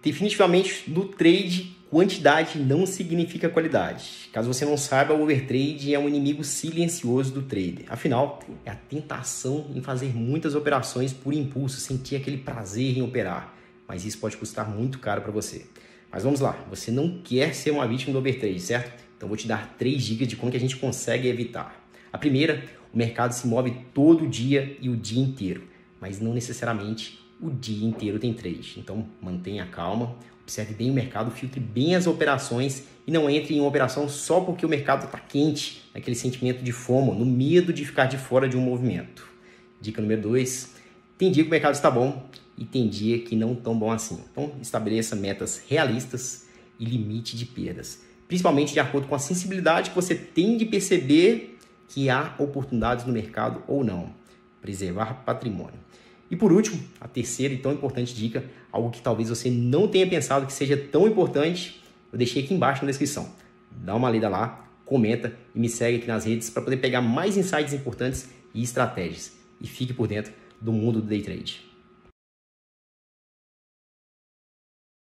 Definitivamente, no trade, quantidade não significa qualidade. Caso você não saiba, o overtrade é um inimigo silencioso do trader. Afinal, é a tentação em fazer muitas operações por impulso, sentir aquele prazer em operar. Mas isso pode custar muito caro para você. Mas vamos lá, você não quer ser uma vítima do overtrade, certo? Então vou te dar 3 dicas de como que a gente consegue evitar. A primeira, o mercado se move todo dia e o dia inteiro, mas não necessariamente o dia inteiro tem trade. Então mantenha a calma, observe bem o mercado, filtre bem as operações e não entre em uma operação só porque o mercado está quente, naquele sentimento de FOMO, no medo de ficar de fora de um movimento. Dica número 2, tem dia que o mercado está bom e tem dia que não tão bom assim. Então estabeleça metas realistas e limite de perdas, principalmente de acordo com a sensibilidade que você tem de perceber que há oportunidades no mercado ou não. Preservar patrimônio. E por último, a terceira e tão importante dica, algo que talvez você não tenha pensado que seja tão importante, eu deixei aqui embaixo na descrição. Dá uma lida lá, comenta e me segue aqui nas redes para poder pegar mais insights importantes e estratégias. E fique por dentro do mundo do day trade.